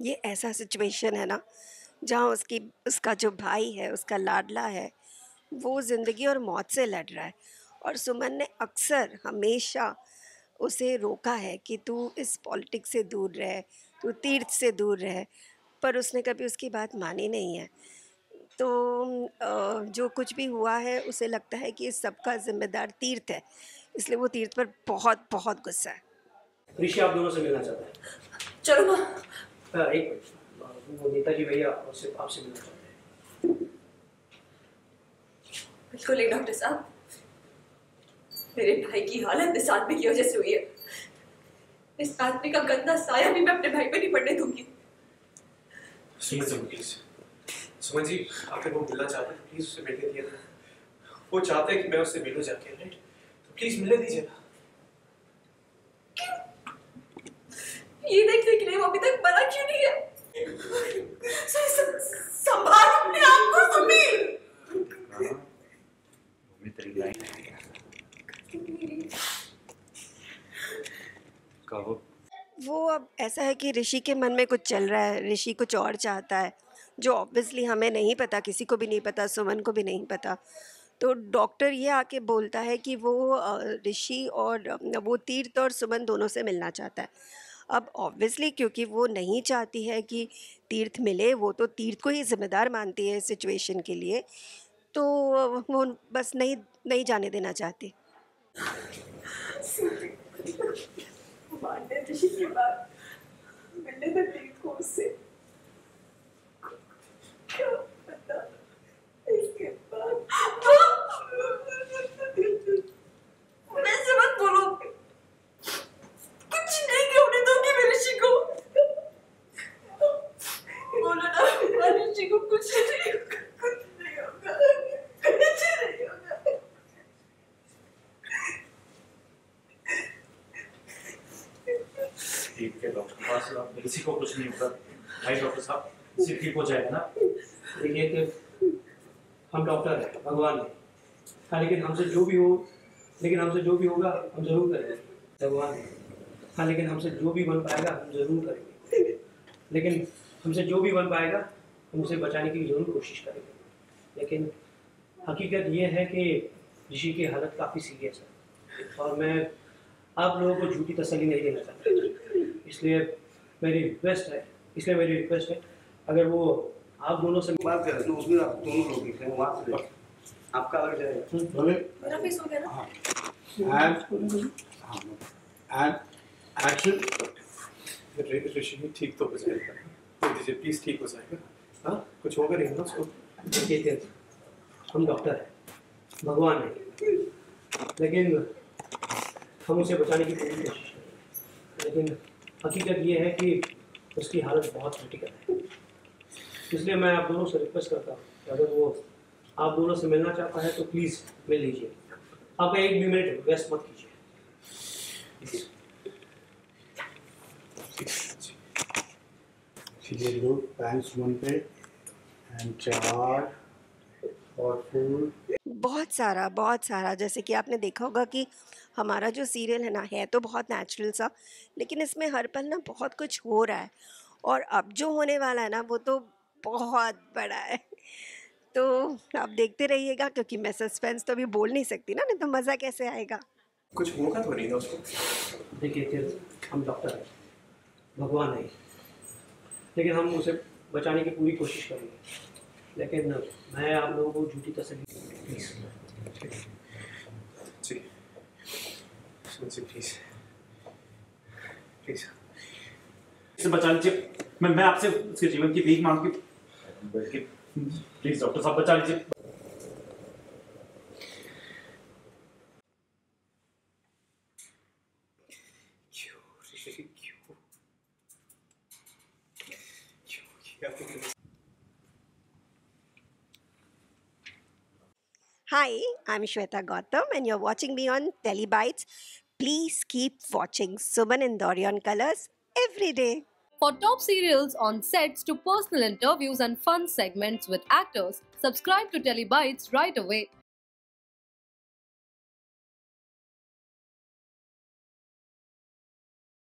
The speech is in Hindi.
ये ऐसा सिचुएशन है ना जहाँ उसका जो भाई है, उसका लाडला है, वो ज़िंदगी और मौत से लड़ रहा है। और सुमन ने अक्सर हमेशा उसे रोका है कि तू इस पॉलिटिक्स से दूर रहे, तू तीर्थ से दूर रहे, पर उसने कभी उसकी बात मानी नहीं है। तो जो कुछ भी हुआ है उसे लगता है कि इस सबका जिम्मेदार तीर्थ है, इसलिए वो तीर्थ पर बहुत बहुत गुस्सा है। ऋषि आप दोनों से मिलना चाहते हैं। चलो माँ। एक मिनट, वो नेताजी भैया आपसे मिलना चाहते हैं। बिल्कुल ही डॉक्टर साहब, मेरे भाई की हालत इस आदमी की वजह से हुई है। इस आदमी का गंदा साया भी मैं अपने भाई पे नहीं पड़ने दूंगी। सुमन जी, आखिर वो मिलना चाहते हैं, प्लीज उसे मिलने दिया। वो चाहते हैं कि मैं उससे मिलूं जाके, राइट? तो प्लीज मिलने दीजिए ना। ये देखने के लिए वो अभी तक बड़ा क्यों नहीं है? संभाल अपने आप को सुमीर। वो अब ऐसा है कि ऋषि के मन में कुछ चल रहा है, ऋषि कुछ और चाहता है जो ऑब्वियसली हमें नहीं पता, किसी को भी नहीं पता, सुमन को भी नहीं पता। तो डॉक्टर ये आके बोलता है कि वो ऋषि और वो तीर्थ और सुमन दोनों से मिलना चाहता है। अब ऑब्वियसली क्योंकि वो नहीं चाहती है कि तीर्थ मिले, वो तो तीर्थ को ही जिम्मेदार मानती है इस सिचुएशन के लिए, तो वो बस नहीं जाने देना चाहती। ऋषि की बात मिलने तीर्थ को उससे इसके बाद ऐसे मत बोलो, कुछ नहीं कहने दोगे मेरे ऋषि को। बोलो ना मेरे ऋषि को, कुछ नहीं होगा, कुछ नहीं होगा, कुछ नहीं होगा। ठीक है डॉक्टर साहब, मेरे ऋषि को कुछ नहीं होगा भाई। डॉक्टर साहब ठीक हो जाएगा ना? देखिए हम डॉक्टर हैं, भगवान है, लेकिन हमसे जो भी हो, लेकिन हमसे जो भी होगा हम जरूर करेंगे। भगवान है हाँ, लेकिन हमसे जो भी बन पाएगा हम जरूर करेंगे। लेकिन हमसे जो भी बन पाएगा हम उसे बचाने की जरूर कोशिश करेंगे। लेकिन हकीकत ये है कि ऋषि की हालत काफ़ी सीरियस है और मैं आप लोगों को झूठी तसल्ली नहीं देना चाहता। इसलिए मेरी रिक्वेस्ट है, अगर वो आप दोनों से बात कर रहे हो उसमें आप दोनों लोग ही हैं, वहाँ से आपका अलग जाएगा। मेरा फेस हो गया ना? हाँ। And action. ऋषि ठीक तो हो जाएगा, तो दीजिए प्लीज, ठीक हो जाएगा। हाँ कुछ होगा नहीं ना उसको। ठीक है हम डॉक्टर हैं, भगवान है, लेकिन हम उसे बचाने की पूरी कोशिश करेंगे। लेकिन हकीकत ये है कि उसकी हालत बहुत क्रिटिकल है। इसलिए मैं आप दोनों से रिक्वेस्ट करता हूँ कि अगर वो आप दोनों से मिलना चाहता है तो प्लीज़ मिल लीजिए। आप एक भी मिनट वेस्ट मत कीजिए। बहुत सारा जैसे कि आपने देखा होगा कि हमारा जो सीरियल है ना, है तो बहुत नेचुरल सा, लेकिन इसमें हर पल ना बहुत कुछ हो रहा है। और अब जो होने वाला है ना वो तो बहुत बड़ा है, तो आप देखते रहिएगा क्योंकि मैं सस्पेंस तो अभी बोल नहीं सकती ना, नहीं तो मज़ा कैसे आएगा। कुछ मौका तो नहीं था उसको। देखिए हम डॉक्टर हैं, भगवान है, लेकिन हम उसे बचाने की पूरी कोशिश करेंगे। लेकिन मैं आप लोगों को झूठी तसल्ली प्लीज़ प्लीज़ बचा लीजिए। मैं आपसे उसके जीवन की भीख मांग के प्लीज डॉक्टर साहब बचा लीजिए। Hi, I'm Shweta Gautam and you're watching me on TeleBytes. Please keep watching Suman Indori on Colors every day. For top serials on sets to personal interviews and fun segments with actors, subscribe to TeleBytes right away.